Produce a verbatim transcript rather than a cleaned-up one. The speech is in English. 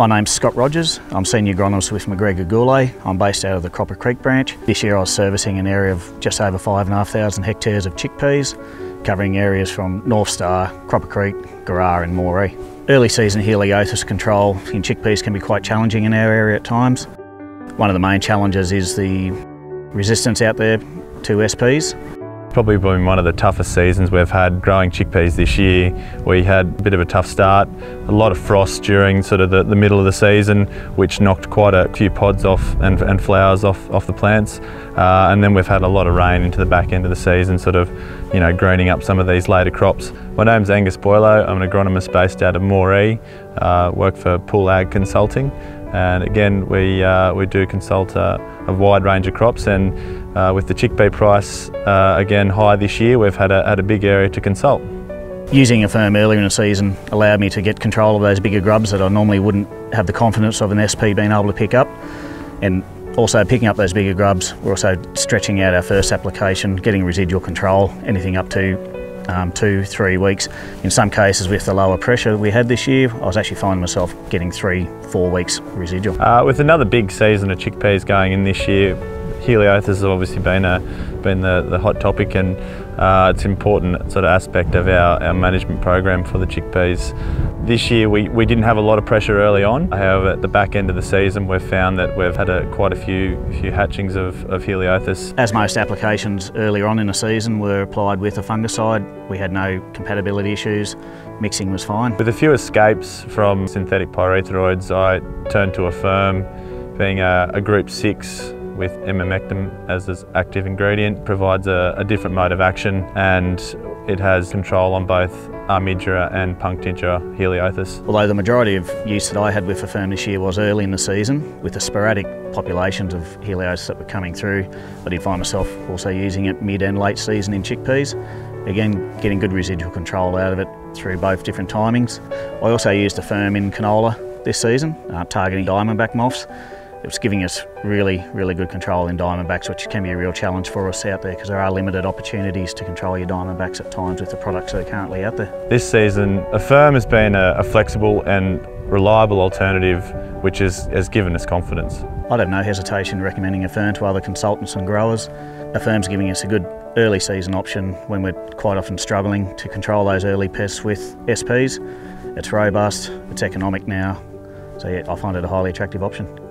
My name's Scott Rogers. I'm Senior Agronomist with McGregor Goulet. I'm based out of the Croppa Creek branch. This year I was servicing an area of just over five and a half thousand hectares of chickpeas, covering areas from North Star, Croppa Creek, Garrah and Moree. Early season heliotis control in chickpeas can be quite challenging in our area at times. One of the main challenges is the resistance out there to S Ps. Probably been one of the toughest seasons we've had growing chickpeas this year. We had a bit of a tough start, a lot of frost during sort of the, the middle of the season, which knocked quite a few pods off and, and flowers off, off the plants. Uh, and then we've had a lot of rain into the back end of the season, sort of, you know, greening up some of these later crops. My name's Angus Boileau. I'm an agronomist based out of Moree. Uh, work for Pool Ag Consulting. And again, we, uh, we do consult uh, a wide range of crops, and uh, with the chickpea price uh, again high this year, we've had a, had a big area to consult. Using Affirm earlier in the season allowed me to get control of those bigger grubs that I normally wouldn't have the confidence of an S P being able to pick up. And also picking up those bigger grubs, we're also stretching out our first application, getting residual control, anything up to Um, two, three weeks. In some cases, with the lower pressure we had this year, I was actually finding myself getting three, four weeks residual. Uh, with another big season of chickpeas going in this year, heliotis has obviously been a been the, the hot topic, and uh, it's an important sort of aspect of our, our management program for the chickpeas. This year we, we didn't have a lot of pressure early on. However, at the back end of the season we've found that we've had a, quite a few few hatchings of, of heliotis. As most applications earlier on in the season were applied with a fungicide, we had no compatibility issues, mixing was fine. With a few escapes from synthetic pyrethroids, I turned to Affirm, being a, a group six with emamectin as its active ingredient, provides a, a different mode of action, and it has control on both armigera and punctigera heliotis. Although the majority of use that I had with Affirm this year was early in the season, with the sporadic populations of heliotis that were coming through, I did find myself also using it mid and late season in chickpeas. Again, getting good residual control out of it through both different timings. I also used Affirm in canola this season, uh, targeting diamondback moths. It was giving us really, really good control in diamondbacks, which can be a real challenge for us out there because there are limited opportunities to control your diamondbacks at times with the products that are currently out there. This season, Affirm has been a, a flexible and reliable alternative, which is, has given us confidence. I'd have no hesitation recommending Affirm to other consultants and growers. Affirm's giving us a good early season option when we're quite often struggling to control those early pests with S Ps. It's robust, it's economic now, so yeah, I find it a highly attractive option.